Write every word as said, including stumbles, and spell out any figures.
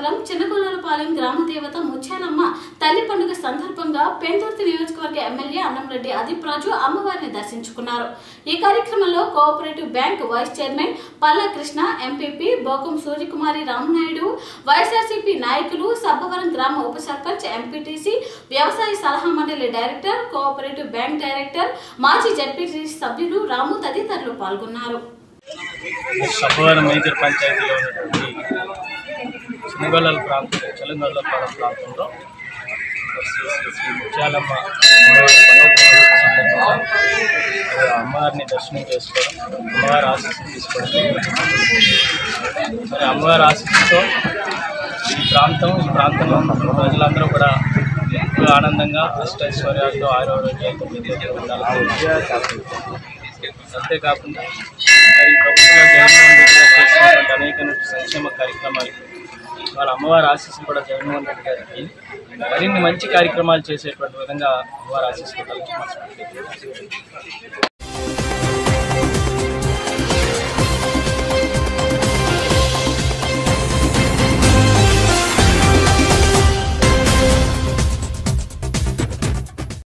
మండలం చిన్నకొల్లాలపాలెం గ్రామ దేవత ముచ్చాలమ్మ తల్లి పండుగ సందర్భంగా పెందుర్తి నియోజకవర్గ ఎమ్మెల్యే అన్నంరెడ్డి అదిప్రాజు అమ్మవారిని దర్శించుకున్నారు। ఈ కార్యక్రమంలో cooperative bank vice chairman Palla Krishna, MPP Bokam Surya Kumari Ram Naidu, YSRCP నాయకులు, సబ్బవరం గ్రామ ఉప సర్పంచ్, ఎంపీటీసీ వ్యవసాయ సలహా మండలి డైరెక్టర్, కోఆపరేటివ్ బ్యాంక్ డైరెక్టర్, మాజీ జెడ్పీటీసీ సభ్యులు రాము తదితరులు పాల్గొన్నారు। సబ్బవరం మేజర్ పంచాయతీలో ఉన్నటువంటి చిన్నగొల్లాల ప్రాంతం చిన్నగొల్లాల ప్రాంతంలో శ్రీ శ్రీ శ్రీ ముత్యాలమ్మ అమ్మవారిని దర్శనం చేసుకోవడం, అమ్మవారి ఆశీస్సు తీసుకోవడం, మరి అమ్మవారి ఆశీస్సుతో ఈ ప్రాంతం ఈ ప్రాంతంలో ప్రజలందరూ కూడా ఎంతో ఆనందంగా అష్టైశ్వర్యాలతో ఆరోగ్యాలతో అంతేకాకుండా మరి ప్రభుత్వం జగన్మోహన్ రెడ్డి గారు చేసినటువంటి అనేక సంక్షేమ కార్యక్రమాలు వాళ్ళ అమ్మవారి ఆశీస్సులు కూడా జగన్మోహన్ రెడ్డి గారికి మరిన్ని మంచి కార్యక్రమాలు చేసేటువంటి విధంగా అమ్మవారి ఆశీస్సులు కలిగి